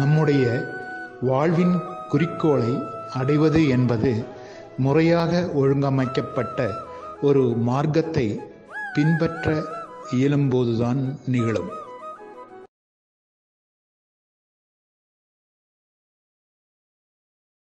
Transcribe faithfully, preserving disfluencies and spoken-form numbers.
நம்முடைய வாழ்வின் குறிக்கோளை அடைவது என்பது முறையாக ஒழுங்கமைக்கப்பட்ட ஒரு மார்க்கத்தை பின்பற்ற இயலும்போதுதான் நிகழும்.